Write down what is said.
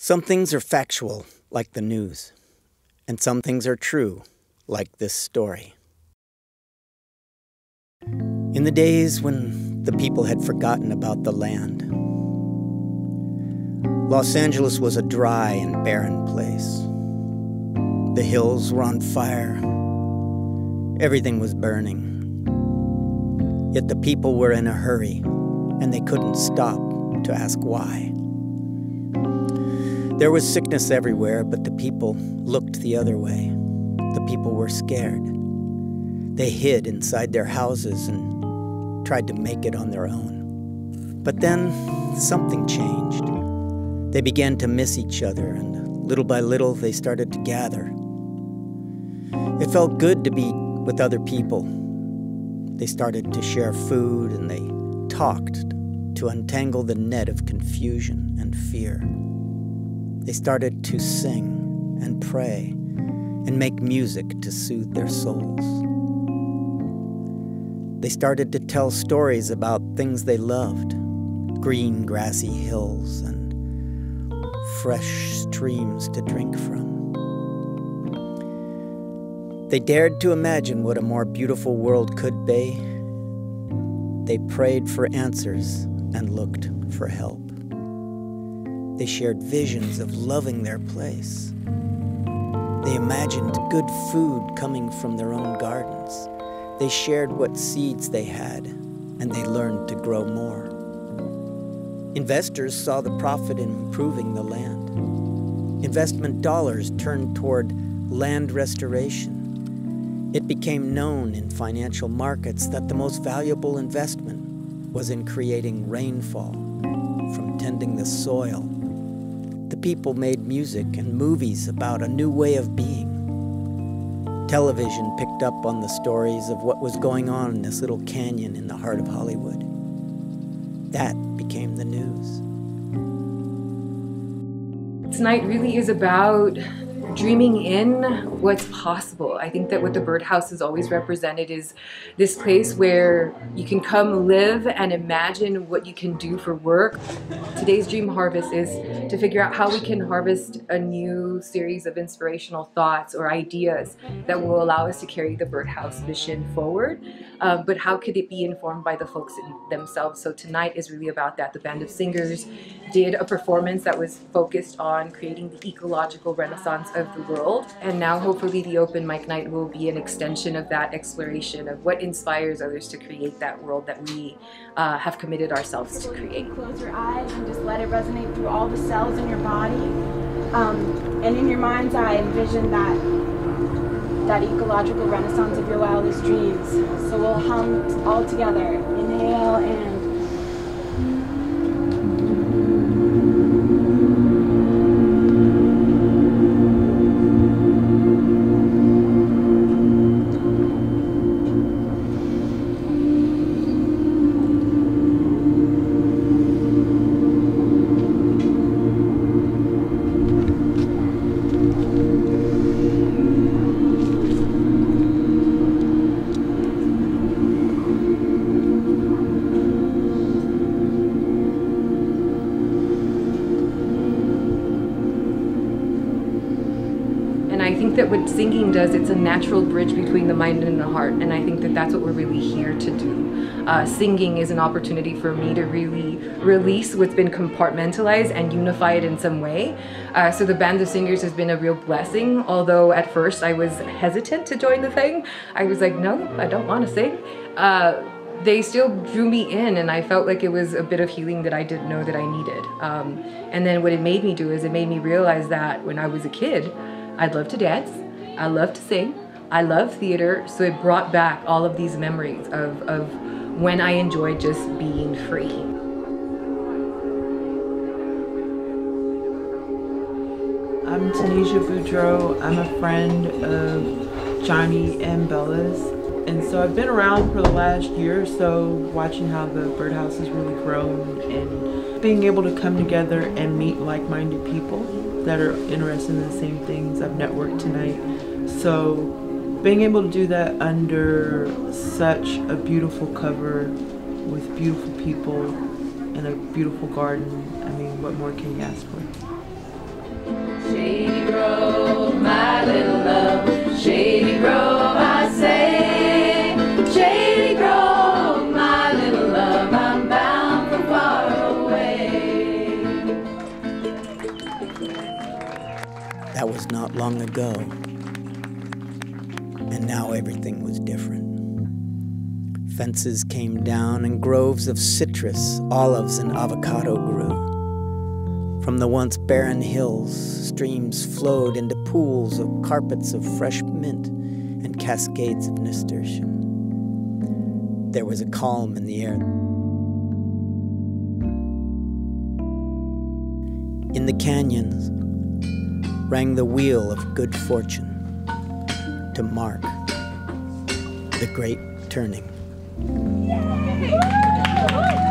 Some things are factual, like the news, and some things are true, like this story. In the days when the people had forgotten about the land, Los Angeles was a dry and barren place. The hills were on fire. Everything was burning. Yet the people were in a hurry, and they couldn't stop to ask why. There was sickness everywhere, but the people looked the other way. The people were scared. They hid inside their houses and tried to make it on their own. But then something changed. They began to miss each other, and little by little they started to gather. It felt good to be with other people. They started to share food, and they talked to untangle the net of confusion and fear. They started to sing and pray and make music to soothe their souls. They started to tell stories about things they loved, green grassy hills and fresh streams to drink from. They dared to imagine what a more beautiful world could be. They prayed for answers and looked for help. They shared visions of loving their place. They imagined good food coming from their own gardens. They shared what seeds they had, and they learned to grow more. Investors saw the profit in improving the land. Investment dollars turned toward land restoration. It became known in financial markets that the most valuable investment was in creating rainfall from tending the soil. The people made music and movies about a new way of being. Television picked up on the stories of what was going on in this little canyon in the heart of Hollywood. That became the news. Tonight really is about dreaming in what's possible. I think that what the BirdHouse has always represented is this place where you can come live and imagine what you can do for work. Today's Dream Harvest is to figure out how we can harvest a new series of inspirational thoughts or ideas that will allow us to carry the BirdHouse mission forward, but how could it be informed by the folks themselves? So tonight is really about that. The Band of Singers did a performance that was focused on creating the ecological renaissance of the world, and now hopefully the open mic night will be an extension of that exploration of what inspires others to create that world that we have committed ourselves to create. Close your eyes and just let it resonate through all the cells in your body, and in your mind's eye envision that ecological renaissance of your wildest dreams. So we'll hum all together. Inhale and that what singing does, it's a natural bridge between the mind and the heart, and I think that that's what we're really here to do. Singing is an opportunity for me to really release what's been compartmentalized and unify it in some way. So the Band of Singers has been a real blessing, although at first I was hesitant to join the thing. I was like, no, I don't want to sing. They still drew me in, and I felt like it was a bit of healing that I didn't know that I needed. And then what it made me do is it made me realize that when I was a kid, I love to dance, I love to sing, I love theater, so it brought back all of these memories of when I enjoyed just being free. I'm Tanisha Boudreau. I'm a friend of Johnny and Bella's, and so I've been around for the last year or so, watching how the BirdHouse has really grown and being able to come together and meet like-minded people that are interested in the same things. I've networked tonight. So being able to do that under such a beautiful cover with beautiful people and a beautiful garden, I mean, what more can you ask for? Shady Grove, my little love, Shady Grove, I say. Shady Grove, my little love, I'm bound for far away. That was not long ago, and now everything was different. Fences came down and groves of citrus, olives, and avocado grew. From the once barren hills, streams flowed into pools of carpets of fresh mint and cascades of nasturtium. There was a calm in the air. In the canyons rang the wheel of good fortune to mark the great turning. Yay!